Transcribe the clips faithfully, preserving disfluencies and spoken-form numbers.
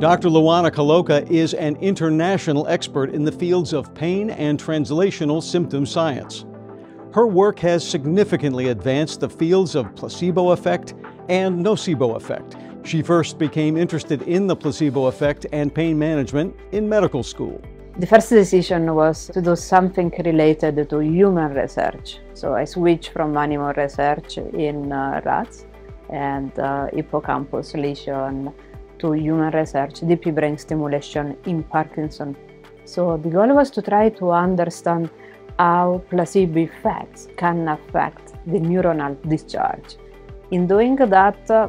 Doctor Luana Colloca is an international expert in the fields of pain and translational symptom science. Her work has significantly advanced the fields of placebo effect and nocebo effect. She first became interested in the placebo effect and pain management in medical school. The first decision was to do something related to human research. So I switched from animal research in uh, rats and uh, hippocampus lesion to human research, deep brain stimulation in Parkinson. So the goal was to try to understand how placebo effects can affect the neuronal discharge. In doing that, uh,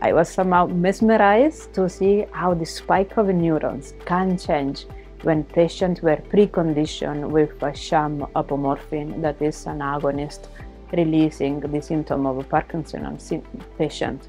I was somehow mesmerized to see how the spike of neurons can change when patients were preconditioned with a sham apomorphine, that is an agonist releasing the symptom of a Parkinson's patient.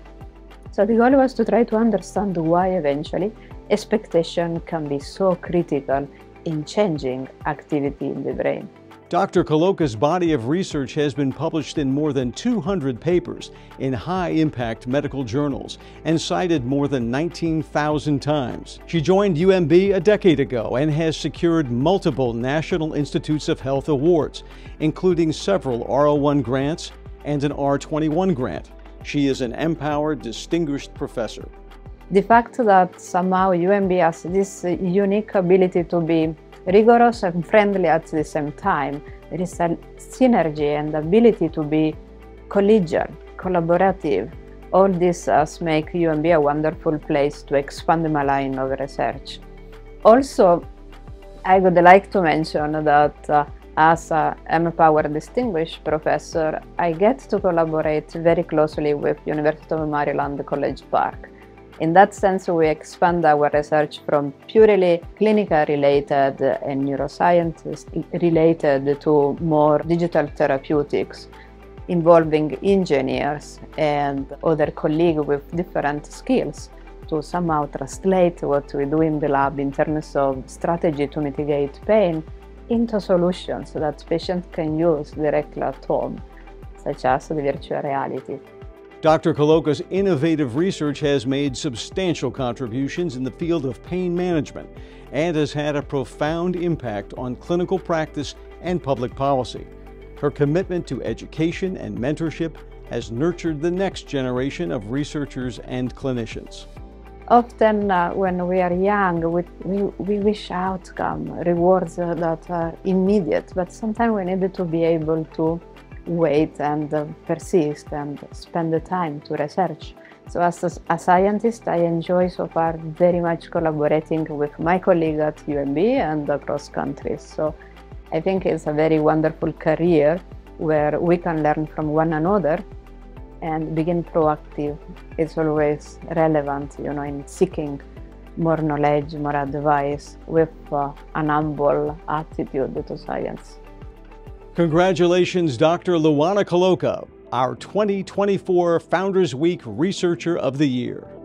So the goal was to try to understand why eventually expectation can be so critical in changing activity in the brain. Doctor Colloca's body of research has been published in more than two hundred papers in high-impact medical journals and cited more than nineteen thousand times. She joined U M B a decade ago and has secured multiple National Institutes of Health awards, including several R zero one grants and an R twenty-one grant. She is an MPower Distinguished Professor. The fact that somehow U M B has this unique ability to be rigorous and friendly at the same time, there is a synergy and ability to be collegial, collaborative. All this has made U M B a wonderful place to expand my line of research. Also, I would like to mention that uh, as a MPower Distinguished Professor, I get to collaborate very closely with University of Maryland College Park. In that sense, we expand our research from purely clinical-related and neuroscience-related to more digital therapeutics involving engineers and other colleagues with different skills to somehow translate what we do in the lab in terms of strategy to mitigate pain into solutions that patients can use directly at home, such as the virtual reality. Doctor Colloca's innovative research has made substantial contributions in the field of pain management and has had a profound impact on clinical practice and public policy. Her commitment to education and mentorship has nurtured the next generation of researchers and clinicians. Often uh, when we are young, we, we, we wish outcome, rewards uh, that are immediate, but sometimes we need to be able to wait and uh, persist and spend the time to research. So as a, a scientist, I enjoy so far very much collaborating with my colleagues at U M B and across countries. So I think it's a very wonderful career where we can learn from one another and begin proactive. It's always relevant, you know, in seeking more knowledge, more advice with uh, an humble attitude to science. Congratulations, Doctor Luana Colloca, our twenty twenty-four Founders Week Researcher of the Year.